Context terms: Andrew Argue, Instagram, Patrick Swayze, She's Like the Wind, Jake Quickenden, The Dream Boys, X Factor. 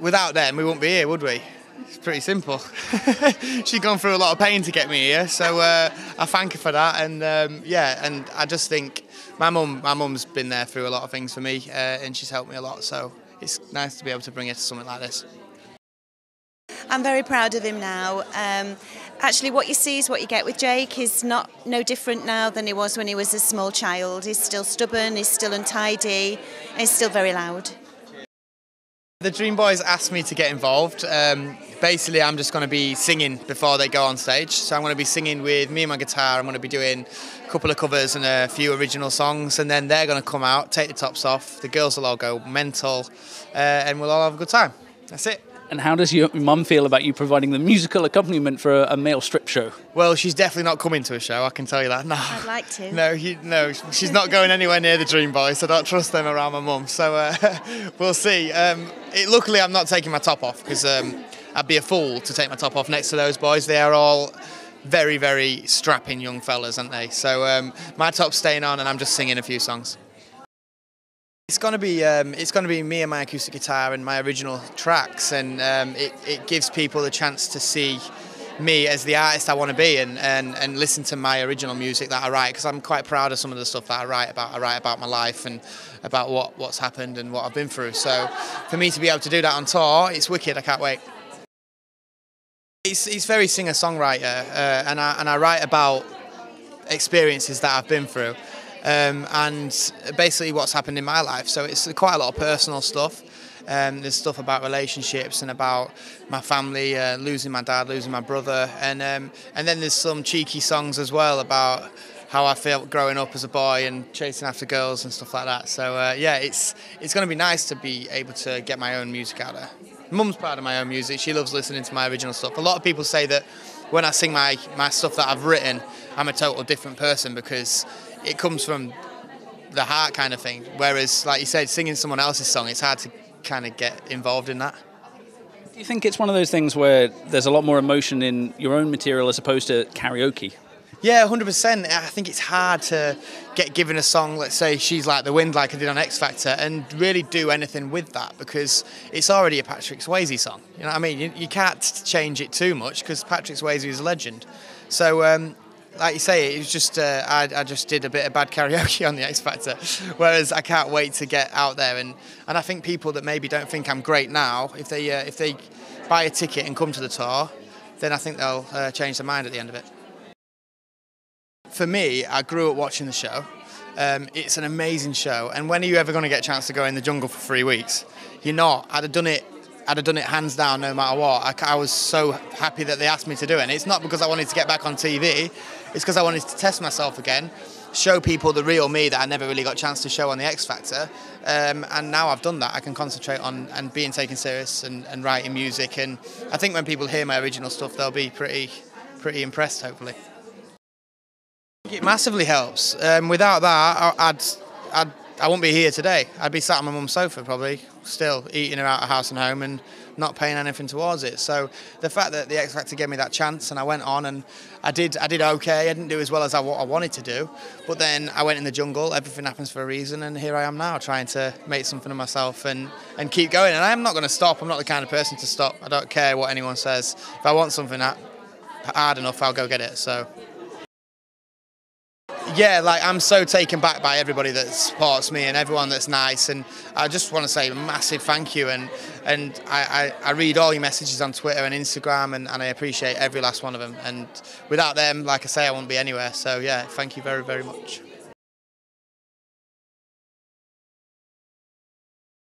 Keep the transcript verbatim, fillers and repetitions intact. without them, we wouldn't be here, would we? It's pretty simple. She's gone through a lot of pain to get me here, so uh, I thank her for that. And um, yeah, and I just think my mum, my mum's been there through a lot of things for me, uh, and she's helped me a lot. So it's nice to be able to bring her to something like this. I'm very proud of him now. Um, actually, what you see is what you get with Jake. He's not no different now than he was when he was a small child. He's still stubborn, he's still untidy, and he's still very loud. The Dream Boys asked me to get involved. Um, basically, I'm just going to be singing before they go on stage. So I'm going to be singing with me and my guitar. I'm going to be doing a couple of covers and a few original songs, and then they're going to come out, take the tops off, the girls will all go mental, uh, and we'll all have a good time. That's it. And how does your mum feel about you providing the musical accompaniment for a, a male strip show? Well, she's definitely not coming to a show, I can tell you that. No. I'd like to. No, he, no, she's not going anywhere near the Dream Boys, so I don't trust them around my mum. So uh, we'll see. Um, it, luckily, I'm not taking my top off, because um, I'd be a fool to take my top off next to those boys. They are all very, very strapping young fellas, aren't they? So um, my top's staying on, and I'm just singing a few songs. It's gonna be um, it's gonna be me and my acoustic guitar and my original tracks, and um, it, it gives people the chance to see me as the artist I want to be, and, and and listen to my original music that I write, because I'm quite proud of some of the stuff that I write about. I write about my life and about what what's happened and what I've been through. So for me to be able to do that on tour, it's wicked. I can't wait. It's it's very singer-songwriter, uh, and I and I write about experiences that I've been through. Um, and basically what's happened in my life, so it's quite a lot of personal stuff. Um, there's stuff about relationships and about my family, uh, losing my dad, losing my brother, and um, and then there's some cheeky songs as well about how I felt growing up as a boy and chasing after girls and stuff like that. So uh, yeah, it's it's going to be nice to be able to get my own music out there. Mum's proud of my own music. She loves listening to my original stuff. A lot of people say that when I sing my my stuff that I've written, I'm a total different person, because it comes from the heart kind of thing, whereas, like you said, singing someone else's song, it's hard to kind of get involved in that. Do you think it's one of those things where there's a lot more emotion in your own material as opposed to karaoke? Yeah, one hundred percent. I think it's hard to get given a song, let's say She's Like the Wind, like I did on X Factor, and really do anything with that, because it's already a Patrick Swayze song. You know what I mean? You, you can't change it too much, because Patrick Swayze is a legend. So, um, like you say, it was just uh, I, I just did a bit of bad karaoke on the X Factor, whereas I can't wait to get out there, and and I think people that maybe don't think I'm great now, if they uh, if they buy a ticket and come to the tour, then I think they'll uh, change their mind at the end of it. For me, I grew up watching the show. Um, it's an amazing show, and when are you ever going to get a chance to go in the jungle for three weeks? You're not. I'd have done it. I'd have done it hands down, no matter what. I, I was so happy that they asked me to do it. And it's not because I wanted to get back on T V, it's because I wanted to test myself again, show people the real me that I never really got a chance to show on the X Factor. Um, and now I've done that, I can concentrate on and being taken serious and, and writing music. And I think when people hear my original stuff, they'll be pretty, pretty impressed, hopefully. It massively helps. Um, without that, I'd, I'd I wouldn't be here today. I'd be sat on my mum's sofa probably, still eating her out of house and home and not paying anything towards it. So the fact that the X Factor gave me that chance, and I went on and I did I did okay. I didn't do as well as I, what I wanted to do, but then I went in the jungle. Everything happens for a reason, and here I am now trying to make something of myself and, and keep going. And I'm not going to stop. I'm not the kind of person to stop. I don't care what anyone says. If I want something hard enough, I'll go get it. So. Yeah, like I'm so taken back by everybody that supports me and everyone that's nice, and I just want to say a massive thank you, and and I, I, I read all your messages on Twitter and Instagram, and, and I appreciate every last one of them, and without them, like I say, I wouldn't be anywhere. So yeah, thank you very, very much.